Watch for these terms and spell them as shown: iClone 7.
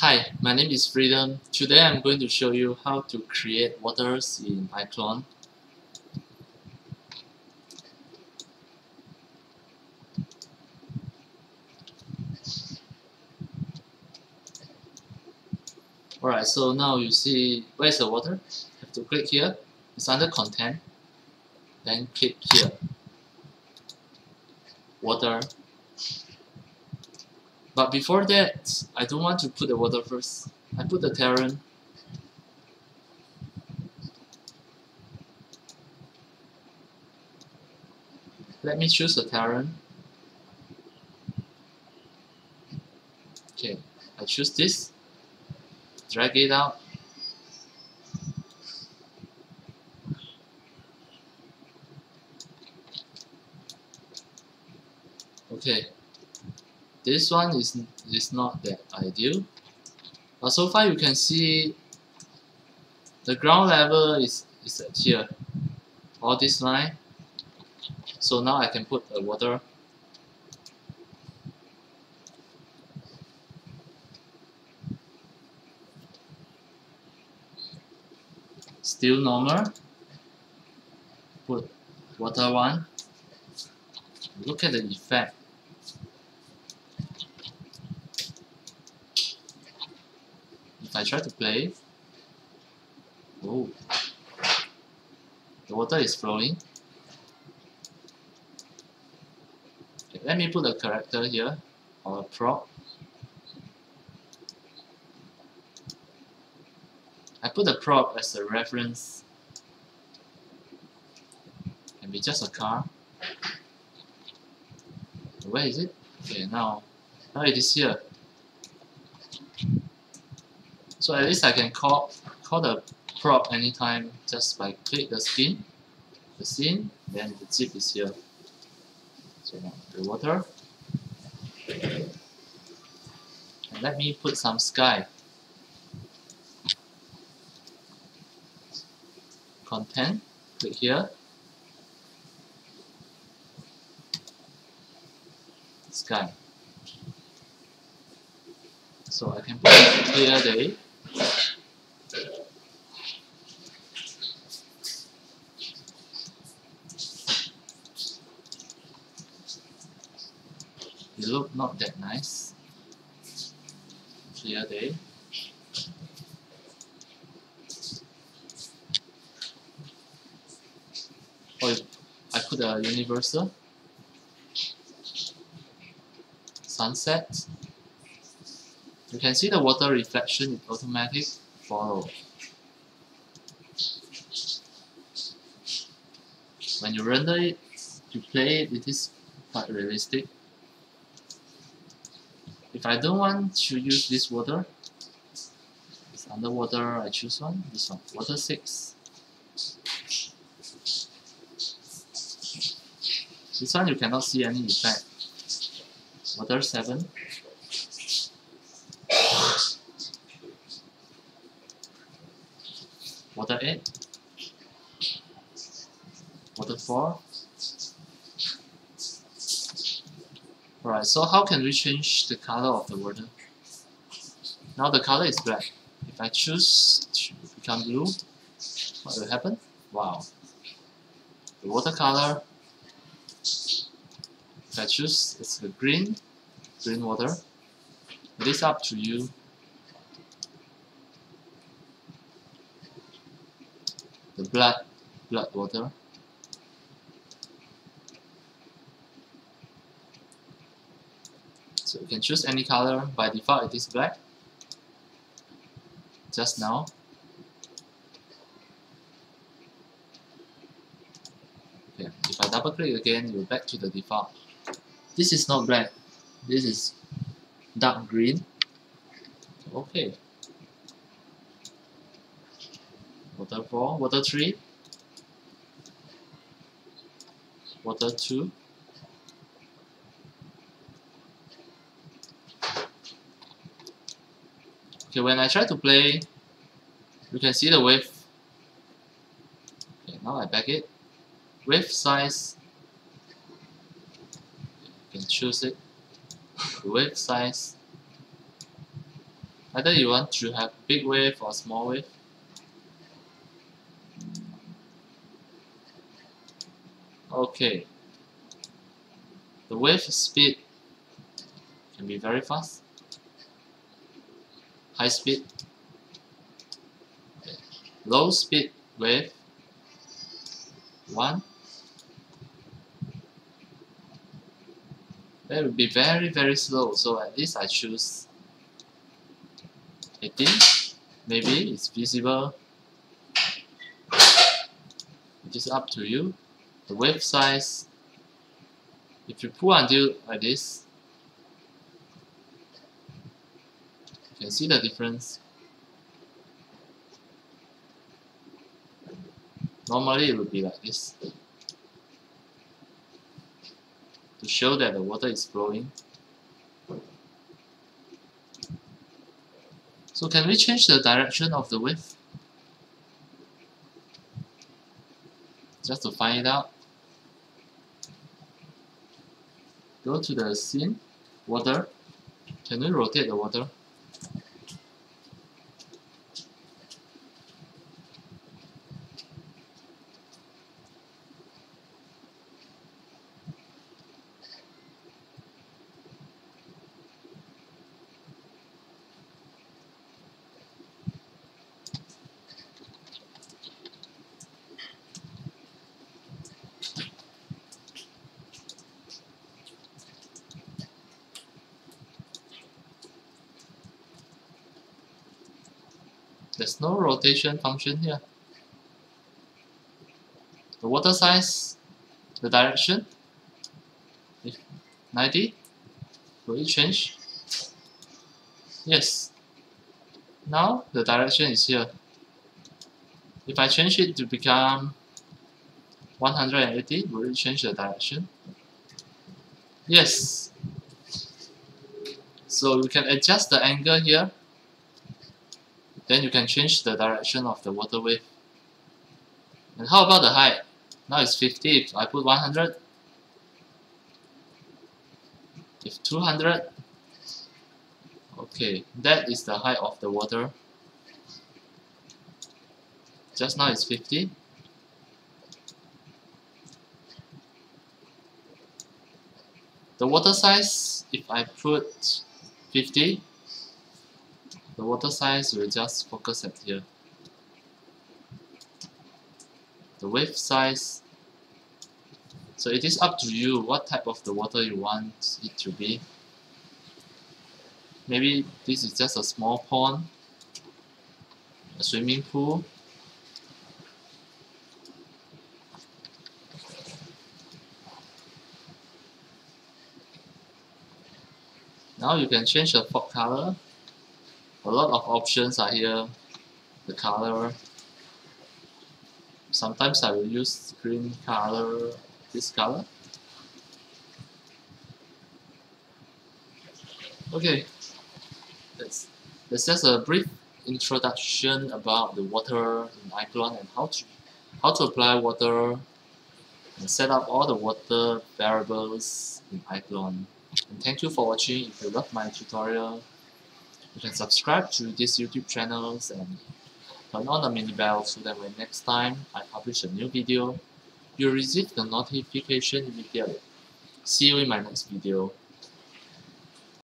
Hi, my name is Freedom. Today I'm going to show you how to create waters in iClone. Alright, so now you see where's the water? You have to click here. It's under content. Then click here. Water. But before that, I don't want to put the water first. I put the Terran. Let me choose the Terran. Okay, I choose this. Drag it out. Okay. This one is not that ideal, but so far you can see the ground level is at here, all this line. So now I can put the water. Still normal. Put water one. Look at the effect. I try to play. Oh, the water is flowing. Okay, let me put a character here or a prop. I put the prop as a reference. It can be just a car. Where is it? Okay, now it is here. So at least I can call the prop anytime just by click the scene, then the zip is here. So now the water. And let me put some sky. Content, click here. Sky. So I can put clear day. It look not that nice. Clear day. Oh, I put a universal sunset. You can see the water reflection is automatic. Follow. When you render it, you play it, it is quite realistic. If I don't want to use this water, it's underwater, I choose one, this one, water 6. This one you cannot see any effect. Water 7. Water 8, water 4. Alright, so how can we change the color of the water? Now the color is black. If I choose to become blue, what will happen? Wow. The water color, if I choose, it's the green water. It is up to you. The blood water. So you can choose any color. By default it is black. Just now. Okay. If I double click again, you're back to the default. This is not black. This is dark green. Okay. Water 4, water 3, water 2, okay, when I try to play, you can see the wave. Okay, now I back it. Wave size, you can choose it. Wave size, Either you want to have big wave or small wave. Okay. The wave speed can be very fast, high speed, okay. Low speed wave 1. That will be very slow, so at least I choose 18. Maybe it's feasible. It is up to you. The wave size, if you pull until like this, you can see the difference. Normally it would be like this, to show that the water is flowing. So can we change the direction of the wave? Just to find it out, go to the scene, water. Can we rotate the water? There's no rotation function here. The water size, the direction, if 90, will it change? Yes. Now the direction is here. If I change it to become 180, will it change the direction? Yes. So we can adjust the angle here. Then you can change the direction of the water wave. And how about the height? Now it's 50. If I put 100, if 200, okay, that is the height of the water. Just now it's 50. The water size, if I put 50, the water size will just focus at here. The wave size. So it is up to you what type of the water you want it to be. Maybe this is just a small pond, a swimming pool. Now you can change the fog color. A lot of options are here, the color. Sometimes I will use green color, this color. Okay, that's just a brief introduction about the water in iClone and how to apply water and set up all the water variables in iClone. And thank you for watching. If you love my tutorial, you can subscribe to these YouTube channels and turn on the mini bell so that when next time I publish a new video, you'll receive the notification immediately. See you in my next video.